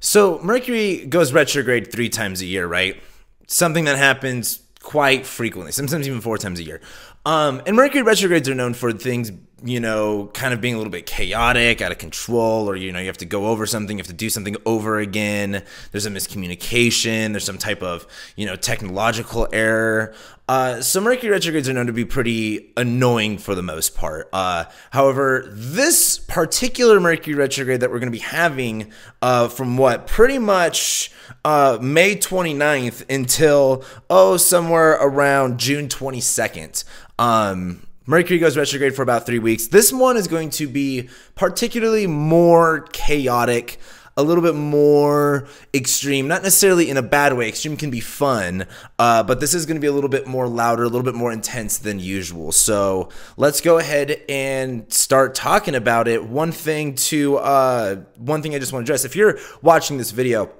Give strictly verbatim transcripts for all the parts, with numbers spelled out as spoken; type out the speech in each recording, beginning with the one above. So Mercury goes retrograde three times a year, right? Something that happens quite frequently, sometimes even four times a year. Um, and Mercury retrogrades are known for things, you know, kind of being a little bit chaotic, out of control, or, you know, you have to go over something, you have to do something over again. There's a miscommunication. There's some type of, you know, technological error. Uh, so Mercury retrogrades are known to be pretty annoying for the most part. Uh, however, this particular Mercury retrograde that we're going to be having uh, from what? Pretty much uh, May twenty-ninth until, oh, somewhere around June twenty-second. Um, Mercury goes retrograde for about three weeks. This one is going to be particularly more chaotic, a little bit more extreme, not necessarily in a bad way. Extreme can be fun, uh, but this is going to be a little bit more louder, a little bit more intense than usual. So let's go ahead and start talking about it. One thing to, uh, one thing I just want to address, if you're watching this video,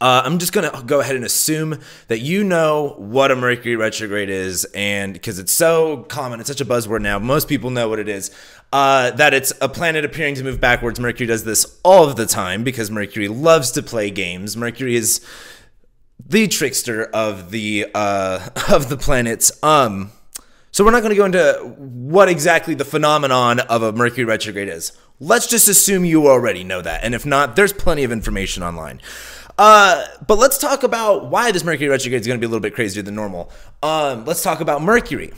Uh, I'm just going to go ahead and assume that you know what a Mercury retrograde is, and because it's so common, it's such a buzzword now, most people know what it is, uh, that it's a planet appearing to move backwards. Mercury does this all of the time because Mercury loves to play games. Mercury is the trickster of the, uh, of the planets. Um, so we're not going to go into what exactly the phenomenon of a Mercury retrograde is. Let's just assume you already know that, and if not, there's plenty of information online. Uh, but let's talk about why this Mercury retrograde is going to be a little bit crazier than normal. Um, let's talk about Mercury.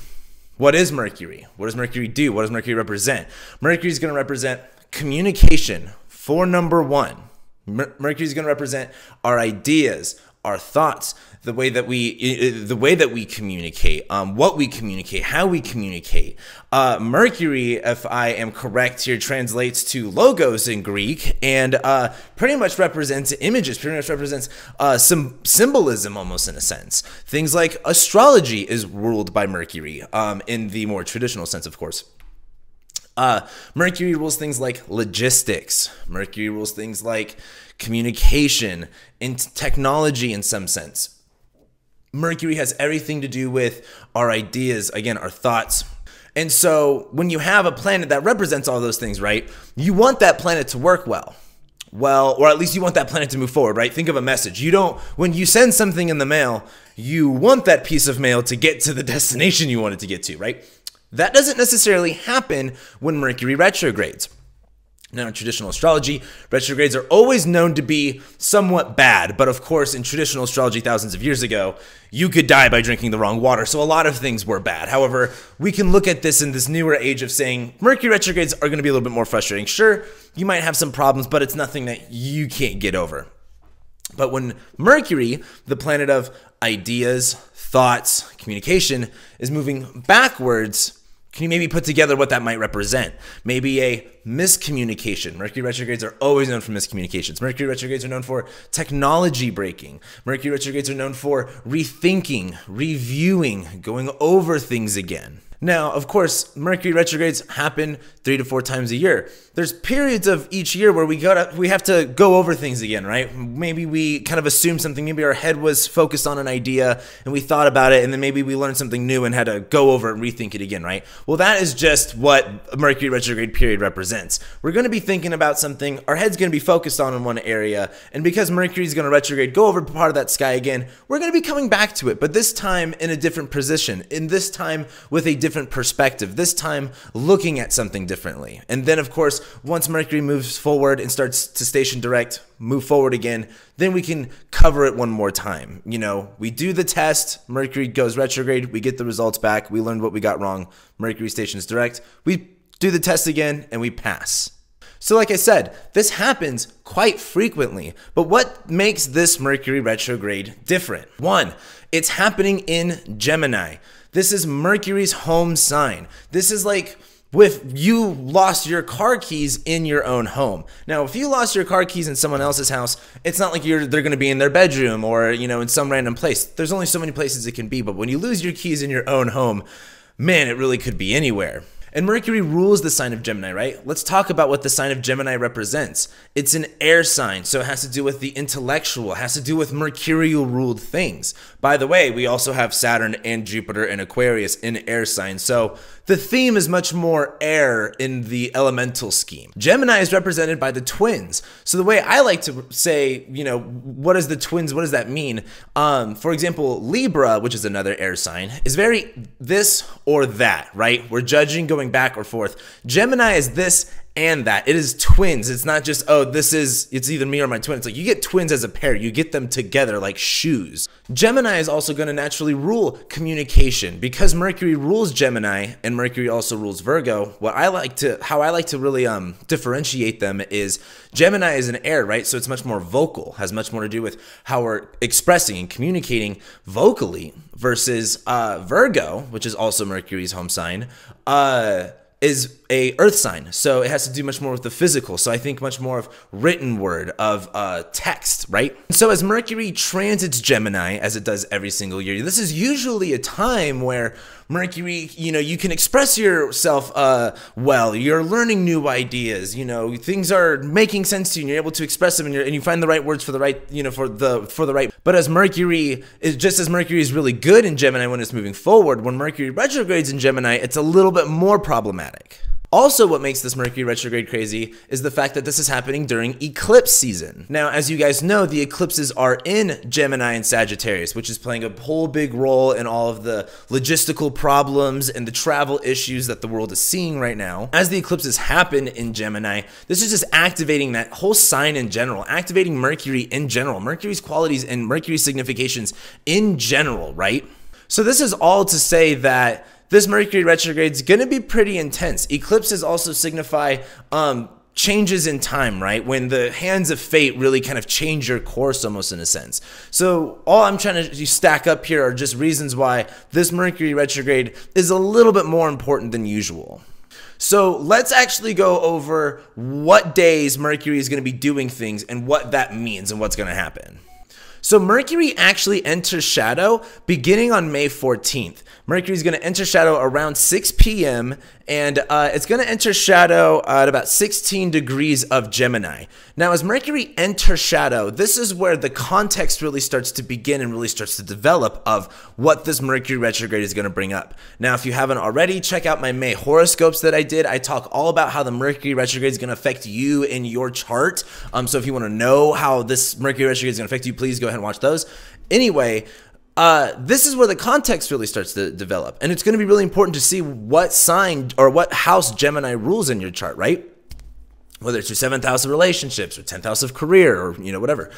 What is Mercury? What does Mercury do? What does Mercury represent? Mercury is going to represent communication for number one. Mer- Mercury is going to represent our ideas, our thoughts, the way that we, the way that we communicate, um, what we communicate, how we communicate. Uh, Mercury, if I am correct here, translates to logos in Greek, and uh, pretty much represents images, pretty much represents uh, some symbolism almost in a sense. Things like astrology is ruled by Mercury, um, in the more traditional sense, of course. Uh, Mercury rules things like logistics. Mercury rules things like communication and technology in some sense. Mercury has everything to do with our ideas, again, our thoughts. And so when you have a planet that represents all those things, right, you want that planet to work well. Well, or at least you want that planet to move forward, right? Think of a message. You don't, when you send something in the mail, you want that piece of mail to get to the destination you want it to get to, right? That doesn't necessarily happen when Mercury retrogrades. Now, in traditional astrology, retrogrades are always known to be somewhat bad. But of course, in traditional astrology thousands of years ago, you could die by drinking the wrong water. So a lot of things were bad. However, we can look at this in this newer age of saying Mercury retrogrades are going to be a little bit more frustrating. Sure, you might have some problems, but it's nothing that you can't get over. But when Mercury, the planet of ideas, thoughts, communication, is moving backwards, can you maybe put together what that might represent? Maybe a miscommunication. Mercury retrogrades are always known for miscommunications. Mercury retrogrades are known for technology breaking. Mercury retrogrades are known for rethinking, reviewing, going over things again. Now, of course, Mercury retrogrades happen three to four times a year. There's periods of each year where we gotta, we have to go over things again, right? Maybe we kind of assumed something. Maybe our head was focused on an idea and we thought about it, and then maybe we learned something new and had to go over and rethink it again, right? Well, that is just what Mercury retrograde period represents. We're going to be thinking about something. Our head's going to be focused on in one area, and because Mercury's going to retrograde, go over part of that sky again, we're going to be coming back to it, but this time in a different position, in this time with a different perspective, this time looking at something differently. And then, of course, once Mercury moves forward and starts to station direct, move forward again, then we can cover it one more time. You know, we do the test, Mercury goes retrograde, we get the results back, we learned what we got wrong, Mercury stations direct, we do the test again, and we pass. So like I said, this happens quite frequently, but what makes this Mercury retrograde different? One, it's happening in Gemini. This is Mercury's home sign. This is like if you lost your car keys in your own home. Now, if you lost your car keys in someone else's house, it's not like you're, they're going to be in their bedroom or, you know, in some random place. There's only so many places it can be, but when you lose your keys in your own home, man, it really could be anywhere. And Mercury rules the sign of Gemini, right? Let's talk about what the sign of Gemini represents. It's an air sign, so it has to do with the intellectual, it has to do with mercurial-ruled things. By the way, we also have Saturn and Jupiter and Aquarius in air signs, so the theme is much more air in the elemental scheme. Gemini is represented by the twins. So the way I like to say, you know, what is the twins, what does that mean? Um, for example, Libra, which is another air sign, is very this or that, right? We're judging going back or forth. Gemini is this and that. It is twins. It's not just, oh, this is, it's either me or my twin. It's like you get twins as a pair. You get them together like shoes. Gemini is also going to naturally rule communication. Because Mercury rules Gemini and Mercury also rules Virgo, what I like to, how I like to really um, differentiate them is Gemini is an air, right? So it's much more vocal, has much more to do with how we're expressing and communicating vocally versus uh, Virgo, which is also Mercury's home sign, uh, is a earth sign, so it has to do much more with the physical. So I think much more of written word, of uh, text, right? So as Mercury transits Gemini, as it does every single year, this is usually a time where Mercury, you know, you can express yourself uh, well, you're learning new ideas, you know, things are making sense to you, and you're able to express them, and, you're, and you find the right words for the right, you know, for the, for the right. But as Mercury, is just as Mercury is really good in Gemini when it's moving forward, when Mercury retrogrades in Gemini, it's a little bit more problematic. Also, what makes this Mercury retrograde crazy is the fact that this is happening during eclipse season. Now, as you guys know, the eclipses are in Gemini and Sagittarius, which is playing a whole big role in all of the logistical problems and the travel issues that the world is seeing right now. As the eclipses happen in Gemini, this is just activating that whole sign in general, activating Mercury in general, Mercury's qualities and Mercury's significations in general, right? So this is all to say that this Mercury retrograde is going to be pretty intense. Eclipses also signify um, changes in time, right? When the hands of fate really kind of change your course almost in a sense. So all I'm trying to stack up here are just reasons why this Mercury retrograde is a little bit more important than usual. So let's actually go over what days Mercury is going to be doing things and what that means and what's going to happen. So Mercury actually enters shadow beginning on May fourteenth. Mercury is going to enter shadow around six p m and uh, it's going to enter shadow at about sixteen degrees of Gemini. Now, as Mercury enters shadow, this is where the context really starts to begin and really starts to develop of what this Mercury retrograde is going to bring up. Now, if you haven't already, check out my May horoscopes that I did. I talk all about how the Mercury retrograde is going to affect you and your chart. Um, so if you want to know how this Mercury retrograde is going to affect you, please go ahead and watch those. Anyway, uh, this is where the context really starts to develop, and it's going to be really important to see what sign or what house Gemini rules in your chart, right? Whether it's your seventh house of relationships or tenth house of career or, you know, whatever.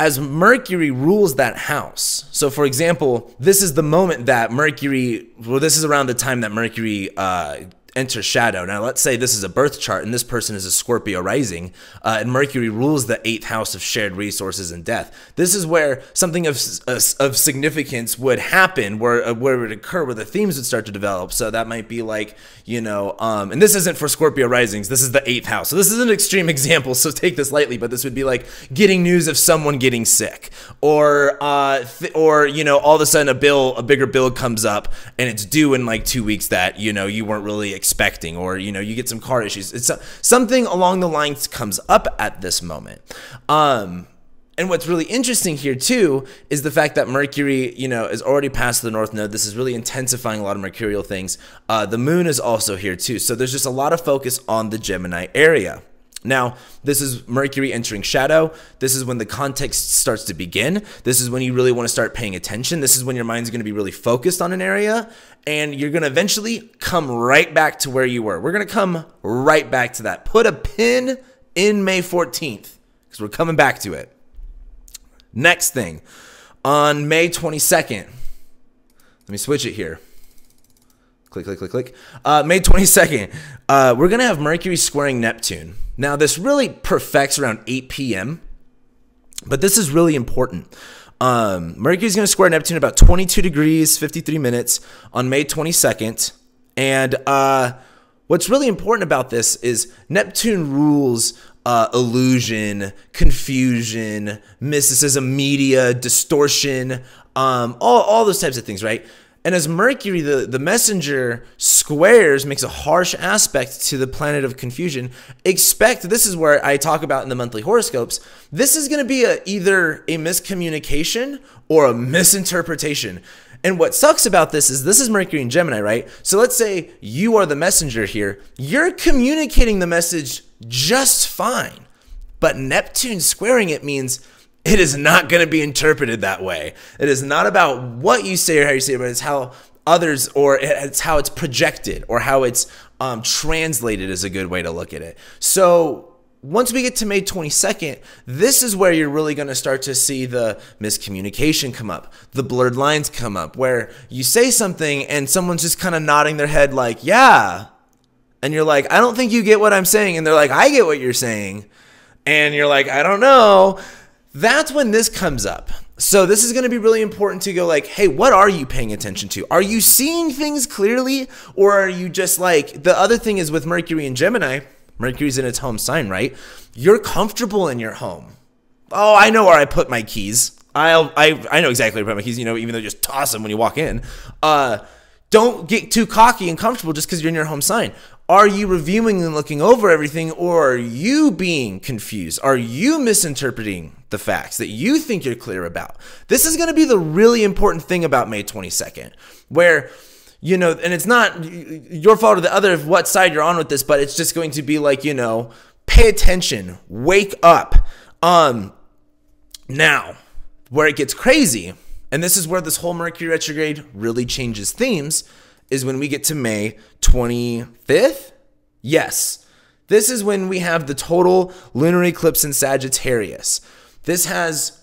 As Mercury rules that house. So for example, this is the moment that Mercury, well, this is around the time that Mercury uh, enter shadow. Now, let's say this is a birth chart and this person is a Scorpio rising, uh, and Mercury rules the eighth house of shared resources and death. This is where something of, of significance would happen, where, uh, where it would occur, where the themes would start to develop. So that might be like, you know, um, and this isn't for Scorpio risings, this is the eighth house. So this is an extreme example, so take this lightly, but this would be like getting news of someone getting sick, or, uh, or you know, all of a sudden a bill, a bigger bill comes up and it's due in like two weeks that, you know, you weren't really expecting, or, you know, you get some car issues. It's a, something along the lines comes up at this moment. Um, and what's really interesting here too is the fact that Mercury, you know, is already past the North Node. This is really intensifying a lot of mercurial things. Uh, the moon is also here too. So there's just a lot of focus on the Gemini area. Now, this is Mercury entering shadow. This is when the context starts to begin. This is when you really want to start paying attention. This is when your mind's going to be really focused on an area, and you're going to eventually come right back to where you were. We're going to come right back to that. Put a pin in May fourteenth because we're coming back to it. Next thing, on May twenty-second, let me switch it here. Click, click, click, click. Uh, May twenty-second, uh, we're going to have Mercury squaring Neptune. Now, this really perfects around eight p m, but this is really important. Um, Mercury is going to square Neptune about twenty-two degrees, fifty-three minutes on May twenty-second. And uh, what's really important about this is Neptune rules uh, illusion, confusion, mysticism, media, distortion, um, all, all those types of things, right? And as Mercury, the, the messenger, squares, makes a harsh aspect to the planet of confusion, expect, this is where I talk about in the monthly horoscopes, this is going to be a, either a miscommunication or a misinterpretation. And what sucks about this is this is Mercury in Gemini, right? So let's say you are the messenger here. You're communicating the message just fine, but Neptune squaring it means it is not going to be interpreted that way. It is not about what you say or how you say it, but it's how others, or it's how it's projected, or how it's um, translated is a good way to look at it. So once we get to May twenty-second, this is where you're really going to start to see the miscommunication come up, the blurred lines come up, where you say something and someone's just kind of nodding their head like, yeah. And you're like, I don't think you get what I'm saying. And they're like, I get what you're saying. And you're like, I don't know. That's when this comes up. So this is going to be really important to go like, hey, what are you paying attention to? Are you seeing things clearly, or are you just like, the other thing is with Mercury and Gemini, Mercury's in its home sign, right? You're comfortable in your home. Oh, I know where I put my keys. I'll, I, I know exactly where I put my keys, you know, even though you just toss them when you walk in. Uh, don't get too cocky and comfortable just because you're in your home sign. Are you reviewing and looking over everything, or are you being confused? Are you misinterpreting the facts that you think you're clear about? This is going to be the really important thing about May twenty-second, where, you know, and it's not your fault or the other of what side you're on with this, but it's just going to be like, you know, pay attention, wake up. Um, now, where it gets crazy, and this is where this whole Mercury retrograde really changes themes, is when we get to May twenty-fifth. Yes, this is when we have the total lunar eclipse in Sagittarius. This has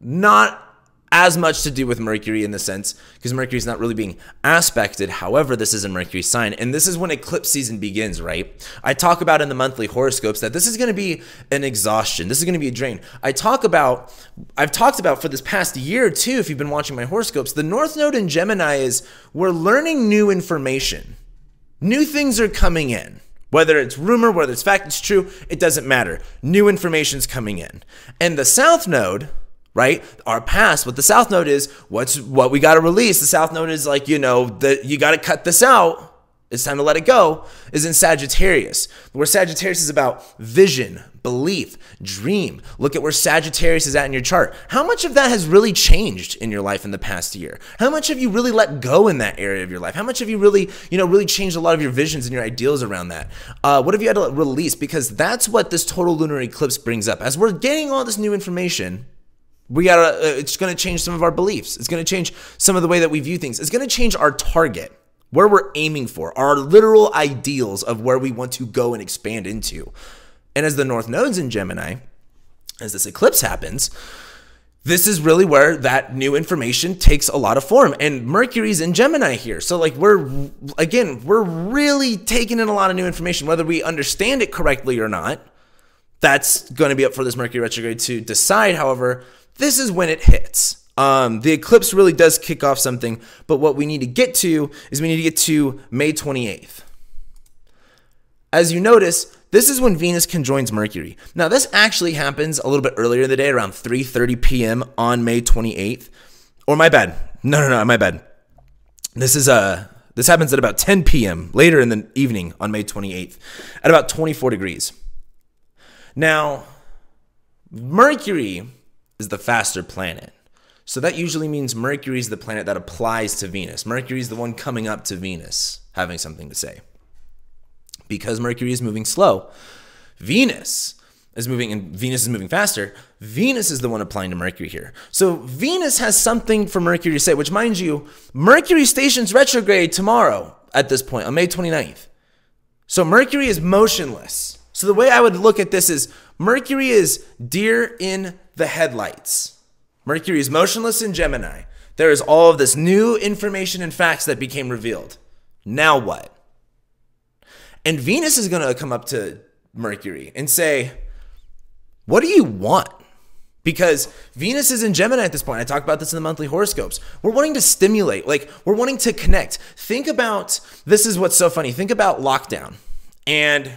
not as much to do with Mercury in the sense, because Mercury is not really being aspected. However, this is in Mercury's sign, and this is when eclipse season begins, right? I talk about in the monthly horoscopes that this is going to be an exhaustion. This is going to be a drain. I talk about, I've talked about for this past year too, if you've been watching my horoscopes, the North Node in Gemini is we're learning new information. New things are coming in. Whether it's rumor, whether it's fact, it's true, it doesn't matter. New information's coming in. And the South Node, right? Our past, what the South Node is, what's what we got to release. The South Node is like, you know, the, you got to cut this out. It's time to let it go, is in Sagittarius, where Sagittarius is about vision, belief, dream. Look at where Sagittarius is at in your chart. How much of that has really changed in your life in the past year? How much have you really let go in that area of your life? How much have you really, you know, really changed a lot of your visions and your ideals around that? Uh, what have you had to release? Because that's what this total lunar eclipse brings up. As we're getting all this new information, we gotta, uh, it's going to change some of our beliefs. It's going to change some of the way that we view things. It's going to change our target, where we're aiming for, our literal ideals of where we want to go and expand into. And as the North Node's in Gemini, as this eclipse happens, this is really where that new information takes a lot of form. And Mercury's in Gemini here. So like we're, again, we're really taking in a lot of new information, whether we understand it correctly or not. That's going to be up for this Mercury retrograde to decide. However, this is when it hits. Um, the eclipse really does kick off something, but what we need to get to is we need to get to May twenty-eighth. As you notice, this is when Venus conjoins Mercury. Now, this actually happens a little bit earlier in the day, around three thirty p m on May twenty-eighth. Or my bad. No, no, no, my bad. This is uh, this happens at about ten p m later in the evening on May twenty-eighth at about twenty-four degrees. Now, Mercury is the faster planet. So that usually means Mercury's the planet that applies to Venus. Mercury's the one coming up to Venus, having something to say. Because Mercury is moving slow, Venus is moving, and Venus is moving faster. Venus is the one applying to Mercury here. So Venus has something for Mercury to say, which, mind you, Mercury stations retrograde tomorrow at this point on May twenty-ninth. So Mercury is motionless. So the way I would look at this is Mercury is deer in the headlights. Mercury is motionless in Gemini. There is all of this new information and facts that became revealed. Now what? And Venus is going to come up to Mercury and say, what do you want? Because Venus is in Gemini at this point. I talk about this in the monthly horoscopes. We're wanting to stimulate. Like, we're wanting to connect. Think about, this is what's so funny. Think about lockdown. And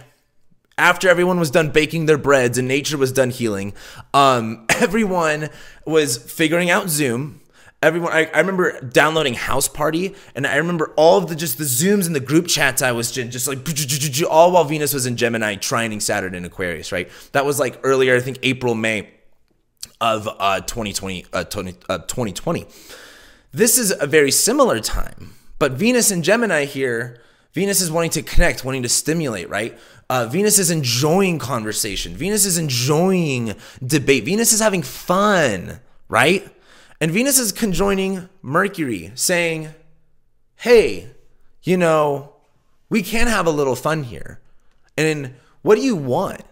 after everyone was done baking their breads and nature was done healing, um, everyone was figuring out Zoom. everyone, I, I remember downloading House Party, and I remember all of the, just the Zooms and the group chats I was in, just like, all while Venus was in Gemini, trining Saturn in Aquarius, right? That was like earlier, I think April, May of uh, twenty twenty. This is a very similar time, but Venus in Gemini here, Venus is wanting to connect, wanting to stimulate, right? Uh, Venus is enjoying conversation. Venus is enjoying debate. Venus is having fun, right? And Venus is conjoining Mercury, saying, hey, you know, we can have a little fun here. And what do you want?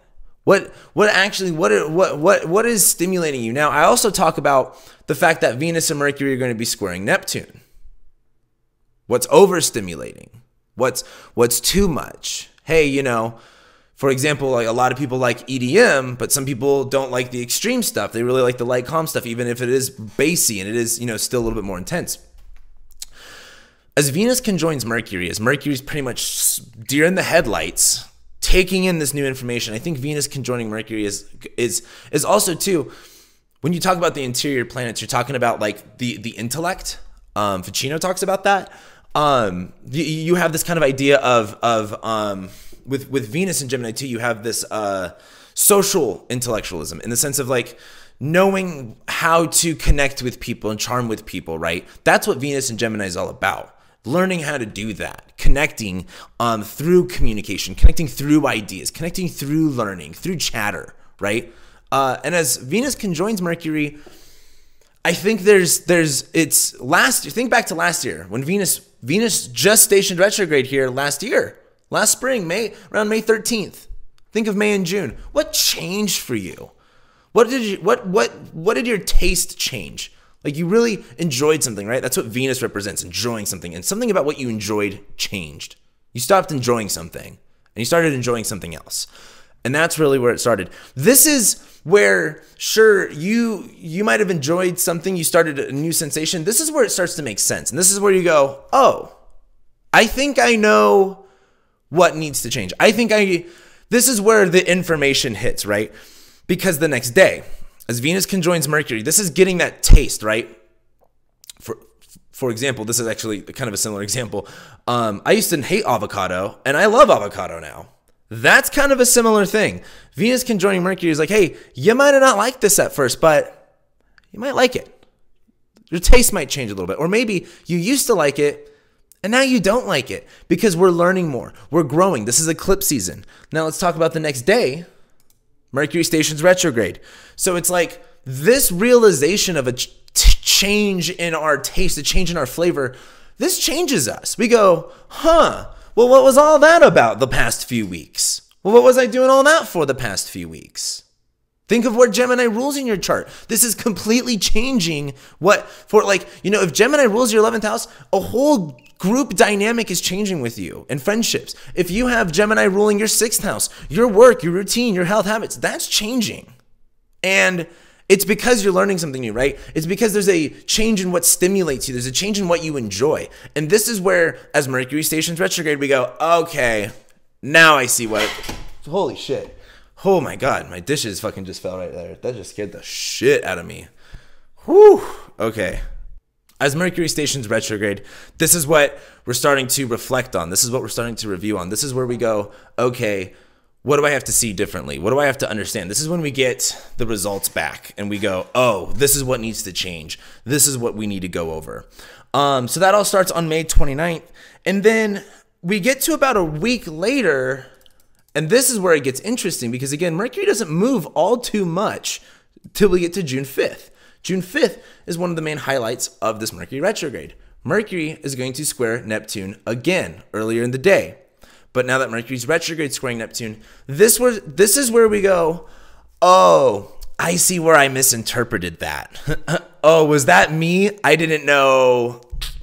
What what actually what what what what is stimulating you? Now, I also talk about the fact that Venus and Mercury are going to be squaring Neptune. What's overstimulating? What's what's too much? Hey, you know, for example, like a lot of people like E D M, but some people don't like the extreme stuff. They really like the light, calm stuff, even if it is bassy and it is, you know, still a little bit more intense. As Venus conjoins Mercury, as Mercury's pretty much deer in the headlights, taking in this new information, I think Venus conjoining Mercury is is is also too. When you talk about the interior planets, you're talking about like the the intellect. Um, Ficino talks about that. Um, you, you have this kind of idea of of um, with with Venus in Gemini too. You have this uh, social intellectualism in the sense of like knowing how to connect with people and charm with people. Right? That's what Venus in Gemini is all about. Learning how to do that, connecting um, through communication, connecting through ideas, connecting through learning, through chatter, right? Uh, and as Venus conjoins Mercury, I think there's there's it's last. Think back to last year when Venus Venus just stationed retrograde here last year, last spring, May around May thirteenth. Think of May and June. What changed for you? What did you what what what did your taste change? Like you really enjoyed something, right? That's what Venus represents, enjoying something. And something about what you enjoyed changed. You stopped enjoying something and you started enjoying something else. And that's really where it started. This is where, sure, you you might have enjoyed something. You started a new sensation. This is where it starts to make sense. And this is where you go, oh, I think I know what needs to change. I think I, this is where the information hits, right? Because the next day, as Venus conjoins Mercury, this is getting that taste, right? For for example, this is actually kind of a similar example. Um, I used to hate avocado, and I love avocado now. That's kind of a similar thing. Venus conjoining Mercury is like, hey, you might have not liked this at first, but you might like it. Your taste might change a little bit. Or maybe you used to like it, and now you don't like it because we're learning more. We're growing. This is eclipse season. Now let's talk about the next day. Mercury stations retrograde. So it's like this realization of a ch change in our taste, a change in our flavor, this changes us. We go, huh, well, what was all that about the past few weeks? Well, what was I doing all that for the past few weeks? Think of where Gemini rules in your chart. This is completely changing what for like, you know, if Gemini rules your eleventh house, a whole group dynamic is changing with you and friendships. If you have Gemini ruling your sixth house, your work, your routine, your health habits, that's changing. And it's because you're learning something new, right? It's because there's a change in what stimulates you. There's a change in what you enjoy. And this is where, as Mercury stations retrograde, we go, okay, now I see what, holy shit. Oh my God, my dishes fucking just fell right there. That just scared the shit out of me. Whew, okay. As Mercury stations retrograde, this is what we're starting to reflect on. This is what we're starting to review on. This is where we go, okay, what do I have to see differently? What do I have to understand? This is when we get the results back and we go, oh, this is what needs to change. This is what we need to go over. Um, so that all starts on May twenty-ninth. And then we get to about a week later. And this is where it gets interesting because, again, Mercury doesn't move all too much till we get to June fifth. June fifth is one of the main highlights of this Mercury retrograde. Mercury is going to square Neptune again earlier in the day. But now that Mercury's retrograde squaring Neptune, this was this is where we go, oh, I see where I misinterpreted that. Oh, was that me? I didn't know.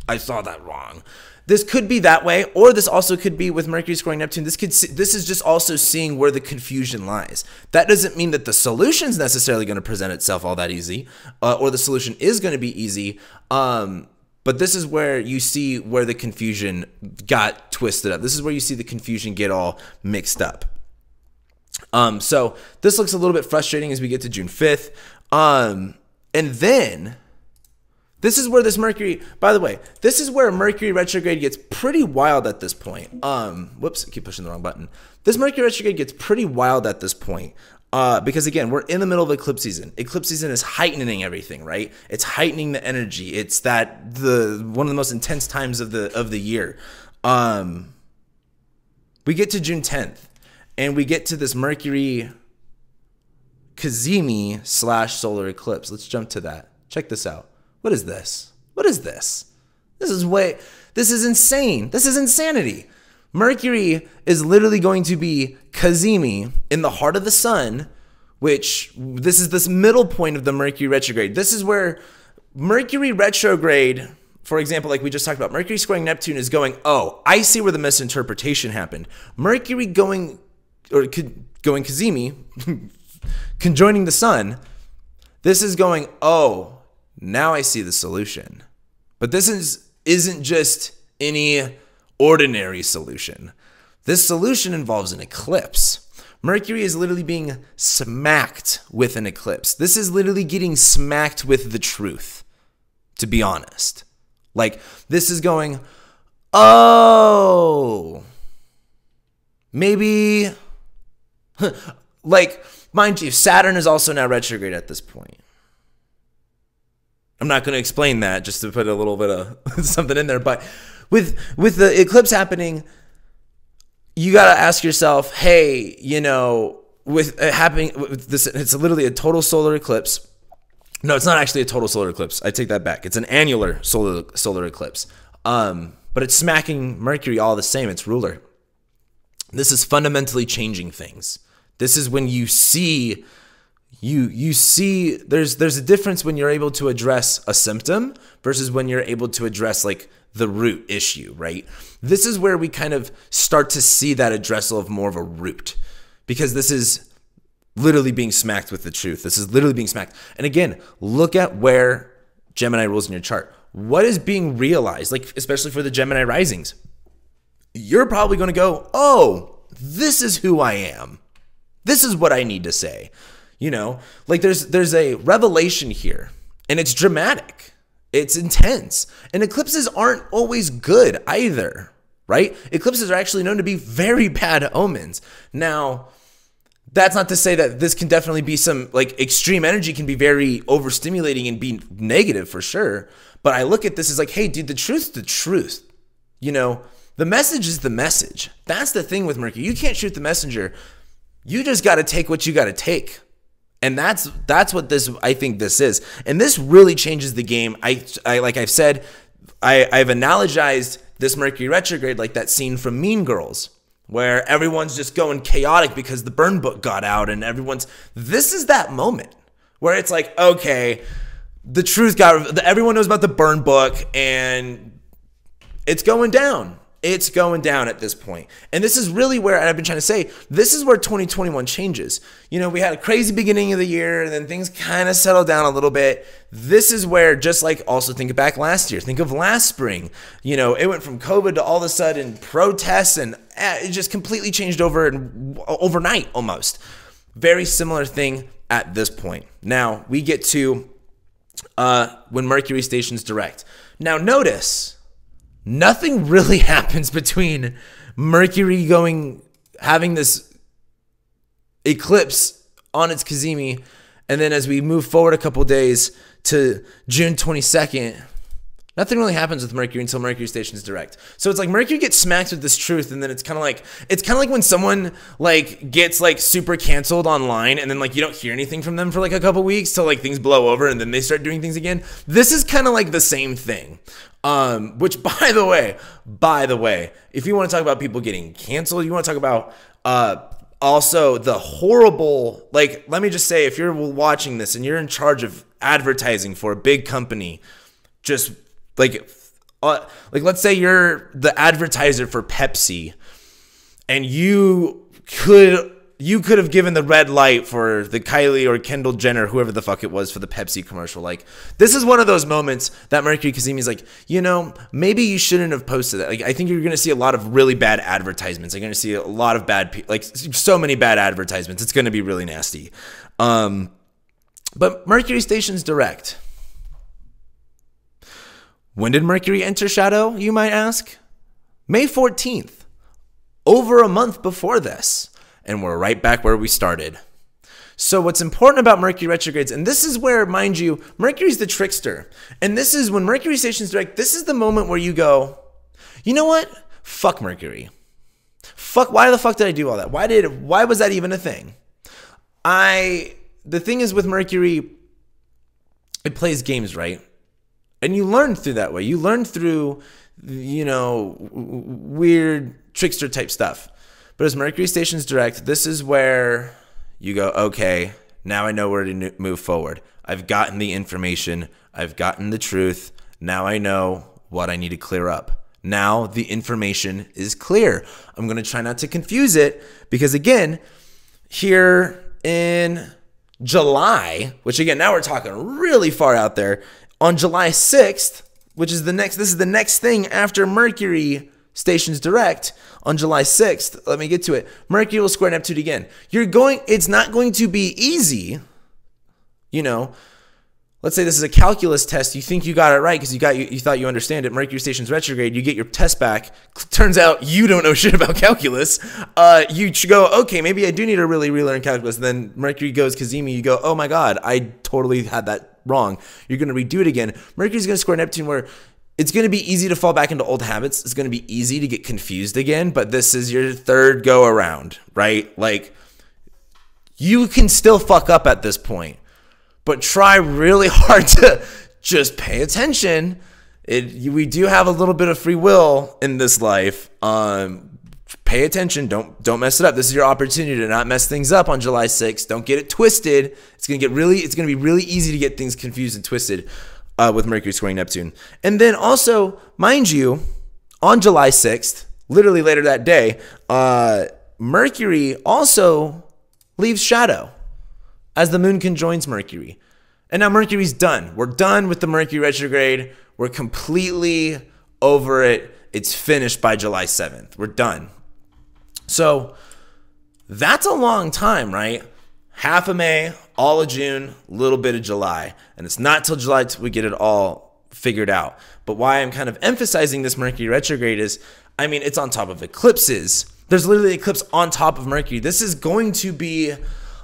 I saw that wrong. This could be that way, or this also could be with Mercury squaring Neptune. This could this is just also seeing where the confusion lies. That doesn't mean that the solution's necessarily going to present itself all that easy, uh, or the solution is going to be easy. Um, but this is where you see where the confusion got twisted up. This is where you see the confusion get all mixed up. Um, so this looks a little bit frustrating as we get to June fifth, um, and then This is where this Mercury, by the way, this is where Mercury retrograde gets pretty wild at this point. Um, whoops, I keep pushing the wrong button. This Mercury retrograde gets pretty wild at this point. Uh, because again, we're in the middle of eclipse season. Eclipse season is heightening everything, right? It's heightening the energy. It's that the one of the most intense times of the of the year. Um, we get to June tenth, and we get to this Mercury Kazemi slash solar eclipse. Let's jump to that. Check this out. What is this? What is this? This is way. This is insane. This is insanity. Mercury is literally going to be Kazemi in the heart of the sun, which this is this middle point of the Mercury retrograde. This is where Mercury retrograde, for example, like we just talked about, Mercury squaring Neptune is going, oh, I see where the misinterpretation happened. Mercury going, or going Kazemi, conjoining the sun, this is going, oh, now I see the solution. But this is, isn't just any ordinary solution. This solution involves an eclipse. Mercury is literally being smacked with an eclipse. This is literally getting smacked with the truth, to be honest. Like, this is going, oh, maybe, like, mind you, Saturn is also now retrograde at this point. I'm not going to explain that, just to put a little bit of something in there, but With with the eclipse happening, you gotta ask yourself, hey, you know, with it happening, with this, it's literally a total solar eclipse. No, it's not actually a total solar eclipse. I take that back. It's an annular solar solar eclipse, um, but it's smacking Mercury all the same. It's ruler. This is fundamentally changing things. This is when you see, you you see. There's there's a difference when you're able to address a symptom versus when you're able to address like the root issue, right? This is where we kind of start to see that addressal of more of a root, because this is literally being smacked with the truth. This is literally being smacked. And again, look at where Gemini rules in your chart. What is being realized, like especially for the Gemini risings? You're probably going to go, oh, this is who I am. This is what I need to say. You know, like there's there's a revelation here, and it's dramatic. It's intense. And eclipses aren't always good either, right? Eclipses are actually known to be very bad omens. Now, that's not to say that this can definitely be some, like, extreme energy can be very overstimulating and be negative for sure. But I look at this as like, hey, dude, the truth's the truth. You know, the message is the message. That's the thing with Mercury. You can't shoot the messenger. You just got to take what you got to take. And that's that's what this I think this is, and this really changes the game. I, I like I've said, I, I've analogized this Mercury retrograde like that scene from Mean Girls, where everyone's just going chaotic because the burn book got out, and everyone's. This is that moment where it's like, okay, the truth got. Everyone knows about the burn book, and it's going down. It's going down at this point. And this is really where I've been trying to say, this is where twenty twenty-one changes. You know, we had a crazy beginning of the year, and then things kind of settled down a little bit. This is where, just like, also think back last year, think of last spring. You know, it went from COVID to all of a sudden protests, and it just completely changed over and overnight almost. Very similar thing at this point. Now we get to uh, when Mercury stations direct. Now notice, nothing really happens between Mercury going, having this eclipse on its Kazemi, and then as we move forward a couple days to June twenty-second, nothing really happens with Mercury until Mercury stations direct. So it's like Mercury gets smacked with this truth, and then it's kind of like, it's kind of like when someone like gets like super canceled online, and then like you don't hear anything from them for like a couple weeks till like things blow over, and then they start doing things again. This is kind of like the same thing. Um, which, by the way, by the way, if you want to talk about people getting canceled, you want to talk about uh, also the horrible, like, let me just say, if you're watching this and you're in charge of advertising for a big company, just like, uh, like let's say you're the advertiser for Pepsi, and you could you could have given the red light for the Kylie or Kendall Jenner, whoever the fuck it was, for the Pepsi commercial. Like, this is one of those moments that Mercury Kazemi is like, you know, maybe you shouldn't have posted that. Like, I think you're going to see a lot of really bad advertisements. You're going to see a lot of bad, like, so many bad advertisements. It's going to be really nasty. Um, but Mercury stations direct. When did Mercury enter shadow, you might ask? May fourteenth, over a month before this, and we're right back where we started. So what's important about Mercury retrogrades, and this is where, mind you, Mercury's the trickster. And this is when Mercury stations direct, this is the moment where you go, you know what? Fuck Mercury. Fuck, why the fuck did I do all that? Why did, why was that even a thing? I, the thing is with Mercury, it plays games, right? And you learn through that way. You learn through, you know, weird trickster type stuff. But as Mercury stations direct, this is where you go, okay, now I know where to move forward. I've gotten the information. I've gotten the truth. Now I know what I need to clear up. Now the information is clear. I'm going to try not to confuse it because, again, here in July, which, again, now we're talking really far out there, on July sixth, which is the next, this is the next thing after Mercury stations direct on July sixth. Let me get to it. Mercury will square Neptune again. You're going, it's not going to be easy. You know, let's say this is a calculus test. You think you got it right because you got, you, you thought you understand it. Mercury stations retrograde. You get your test back. Turns out you don't know shit about calculus. Uh, you go, okay, maybe I do need to really relearn calculus. And then Mercury goes Kazemi. You go, oh my God, I totally had that wrong. You're going to redo it again. Mercury's going to square Neptune where it's going to be easy to fall back into old habits. It's going to be easy to get confused again, but this is your third go around, right? Like, you can still fuck up at this point, but try really hard to just pay attention. It, we do have a little bit of free will in this life. Um, pay attention. Don't, don't mess it up. This is your opportunity to not mess things up on July sixth. Don't get it twisted. It's going to get really, it's going to be really easy to get things confused and twisted. Uh, with Mercury squaring Neptune. And then also, mind you, on July sixth, literally later that day, uh, Mercury also leaves shadow as the moon conjoins Mercury. And now Mercury's done. We're done with the Mercury retrograde. We're completely over it. It's finished by July seventh. We're done. So that's a long time, right? Half of May, all of June, little bit of July. And it's not till July till we get it all figured out. But why I'm kind of emphasizing this Mercury retrograde is, I mean, it's on top of eclipses. There's literally eclipse on top of Mercury. This is going to be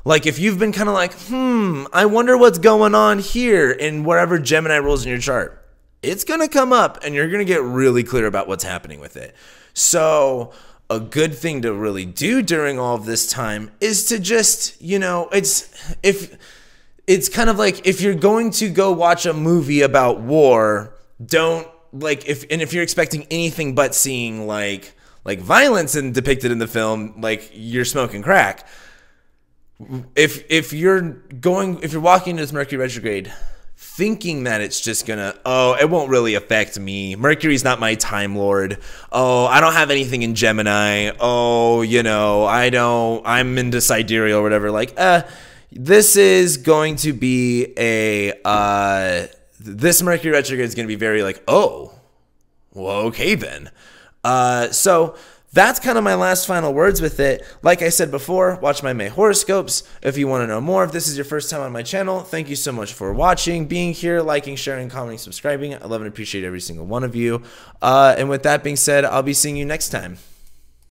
like, if you've been kind of like, hmm, I wonder what's going on here in wherever Gemini rules in your chart, it's going to come up and you're going to get really clear about what's happening with it. So a good thing to really do during all of this time is to just, you know, it's if it's kind of like if you're going to go watch a movie about war, don't like if and if you're expecting anything but seeing like like violence and depicted in the film, like you're smoking crack. If if you're going if you're walking into this Mercury retrograde thinking that it's just gonna, oh, it won't really affect me. Mercury's not my time lord. Oh, I don't have anything in Gemini. Oh, you know, I don't, I'm into sidereal or whatever. Like, uh, this is going to be a, uh, this Mercury retrograde is going to be very like, oh, well, okay then. Uh, so that's kind of my last final words with it. Like I said before, watch my May horoscopes if you want to know more. If this is your first time on my channel, thank you so much for watching, being here, liking, sharing, commenting, subscribing. I love and appreciate every single one of you. Uh, and with that being said, I'll be seeing you next time.